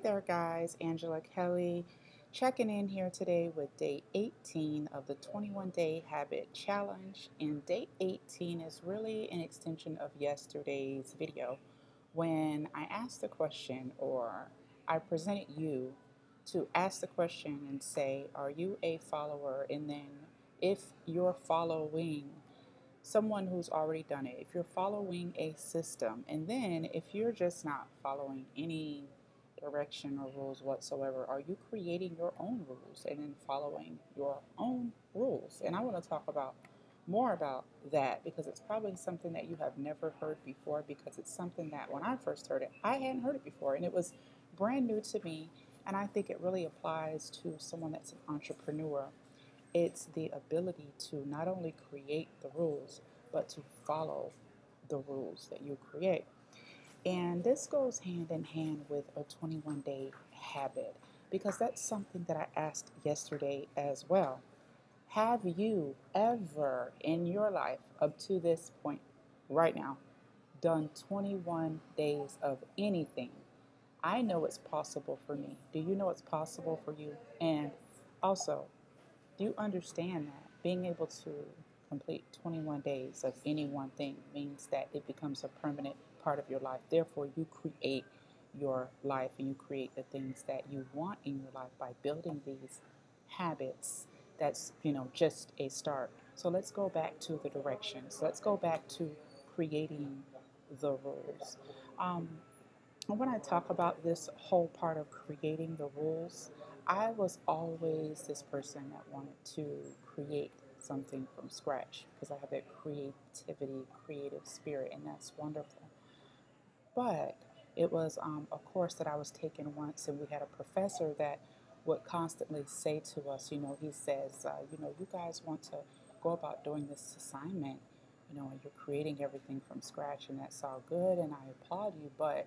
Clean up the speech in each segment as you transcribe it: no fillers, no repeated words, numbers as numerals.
Hey there guys, Angela Kelly checking in here today with day 18 of the 21 Day Habit Challenge. And day 18 is really an extension of yesterday's video when I asked the question, or I presented you to ask the question and say, are you a follower? And then if you're following someone who's already done it, if you're following a system, and then if you're just not following any direction or rules whatsoever, are you creating your own rules and then following your own rules? And I want to talk about more about that because it's probably something that you have never heard before, because it's something that when I first heard it, I hadn't heard it before and it was brand new to me, and I think it really applies to someone that's an entrepreneur. It's the ability to not only create the rules but to follow the rules that you create. And this goes hand in hand with a 21-day habit, because that's something that I asked yesterday as well. Have you ever in your life up to this point right now done 21 days of anything? I know it's possible for me. Do you know it's possible for you? And also, do you understand that being able to complete 21 days of any one thing means that it becomes a permanent part of your life? Therefore, you create your life and you create the things that you want in your life by building these habits. That's, you know, just a start. So let's go back to the directions. Let's go back to creating the rules. When I talk about this whole part of creating the rules, I was always this person that wanted to create something from scratch because I have that creativity, creative spirit, and that's wonderful. But it was a course that I was taking once, and we had a professor that would constantly say to us, you know, he says, you know, you guys want to go about doing this assignment, you know, and you're creating everything from scratch, and that's all good, and I applaud you, but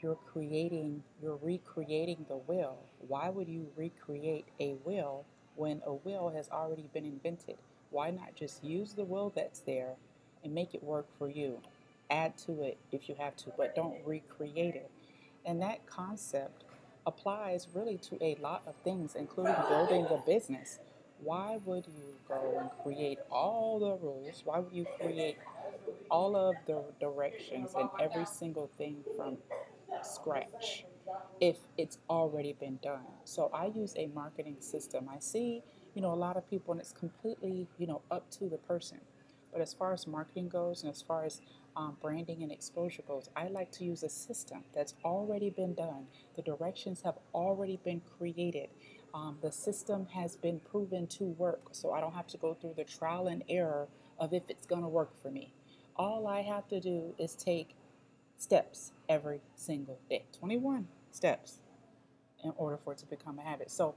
you're recreating the wheel. Why would you recreate a wheel when a wheel has already been invented? Why not just use the wheel that's there and make it work for you? Add to it if you have to, but don't recreate it. And that concept applies really to a lot of things, including building a business. Why would you go and create all the rules? Why would you create all of the directions and every single thing from scratch if it's already been done? So I use a marketing system. I see, you know, a lot of people, and it's completely, you know, up to the person. But as far as marketing goes, and as far as branding and exposure goes, I like to use a system that's already been done. The directions have already been created. The system has been proven to work, so I don't have to go through the trial and error of if it's going to work for me. All I have to do is take steps every single day, 21 steps, in order for it to become a habit. So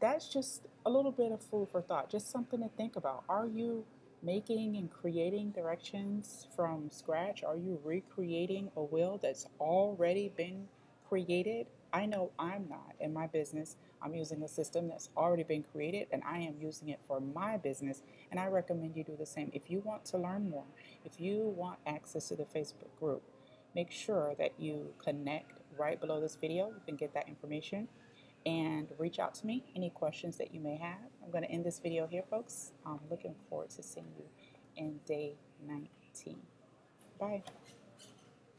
that's just a little bit of food for thought, just something to think about. Are you making and creating directions from scratch? Are you recreating a wheel that's already been created? I know I'm not. In my business, I'm using a system that's already been created, and I am using it for my business, and I recommend you do the same. If you want to learn more, if you want access to the Facebook group, make sure that you connect right below this video. You can get that information and reach out to me, any questions that you may have. I'm going to end this video here, folks. I'm looking forward to seeing you in day 19. Bye.